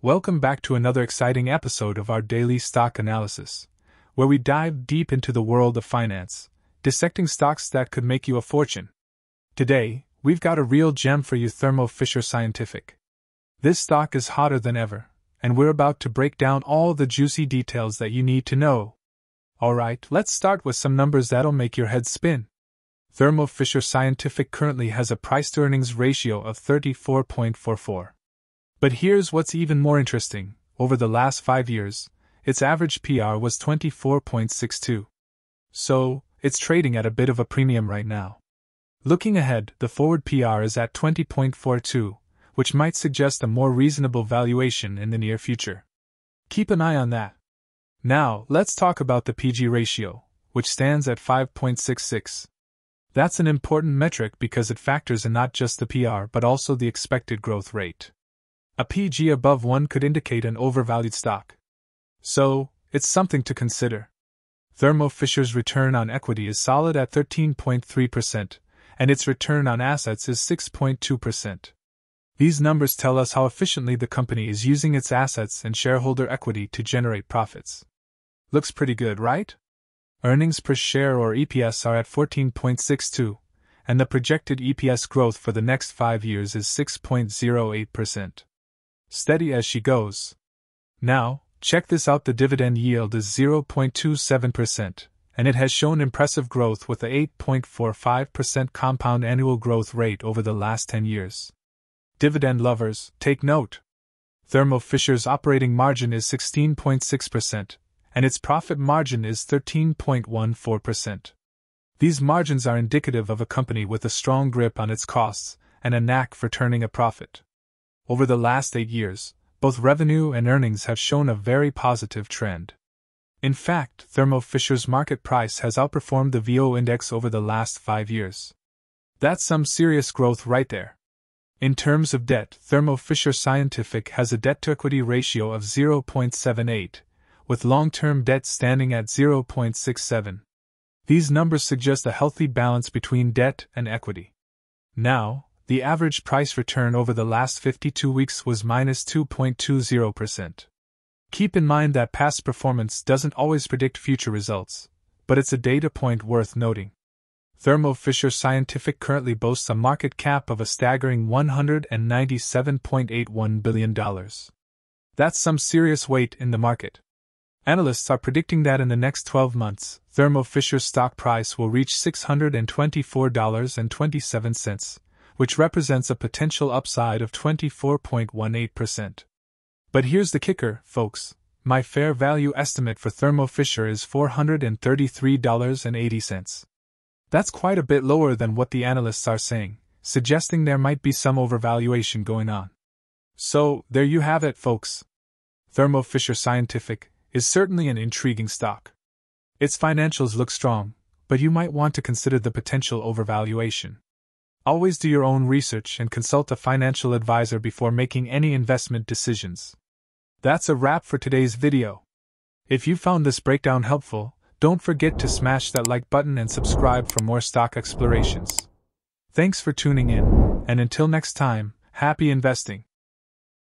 Welcome back to another exciting episode of our daily stock analysis, where we dive deep into the world of finance, dissecting stocks that could make you a fortune. Today, we've got a real gem for you, Thermo Fisher Scientific. This stock is hotter than ever, and we're about to break down all the juicy details that you need to know. Alright, let's start with some numbers that'll make your head spin. Thermo Fisher Scientific currently has a price-to-earnings ratio of 34.44. But here's what's even more interesting: over the last 5 years, its average PR was 24.62. So, it's trading at a bit of a premium right now. Looking ahead, the forward PR is at 20.42, which might suggest a more reasonable valuation in the near future. Keep an eye on that. Now, let's talk about the PG ratio, which stands at 5.66. That's an important metric because it factors in not just the PR but also the expected growth rate. A PG above 1 could indicate an overvalued stock. So, it's something to consider. Thermo Fisher's return on equity is solid at 13.3%, and its return on assets is 6.2%. These numbers tell us how efficiently the company is using its assets and shareholder equity to generate profits. Looks pretty good, right? Earnings per share, or EPS, are at 14.62, and the projected EPS growth for the next 5 years is 6.08%. Steady as she goes. Now, check this out: the dividend yield is 0.27%, and it has shown impressive growth with a 8.45% compound annual growth rate over the last 10 years. Dividend lovers, take note. Thermo Fisher's operating margin is 16.6%, and its profit margin is 13.14%. These margins are indicative of a company with a strong grip on its costs and a knack for turning a profit. Over the last 8 years, both revenue and earnings have shown a very positive trend. In fact, Thermo Fisher's market price has outperformed the VO index over the last 5 years. That's some serious growth right there. In terms of debt, Thermo Fisher Scientific has a debt-to-equity ratio of 0.78, with long-term debt standing at 0.67. These numbers suggest a healthy balance between debt and equity. Now, the average price return over the last 52 weeks was -2.20%. Keep in mind that past performance doesn't always predict future results, but it's a data point worth noting. Thermo Fisher Scientific currently boasts a market cap of a staggering $197.81 billion. That's some serious weight in the market. Analysts are predicting that in the next 12 months, Thermo Fisher's stock price will reach $624.27. which represents a potential upside of 24.18%. But here's the kicker, folks. My fair value estimate for Thermo Fisher is $433.80. That's quite a bit lower than what the analysts are saying, suggesting there might be some overvaluation going on. So, there you have it, folks. Thermo Fisher Scientific is certainly an intriguing stock. Its financials look strong, but you might want to consider the potential overvaluation. Always do your own research and consult a financial advisor before making any investment decisions. That's a wrap for today's video. If you found this breakdown helpful, don't forget to smash that like button and subscribe for more stock explorations. Thanks for tuning in, and until next time, happy investing!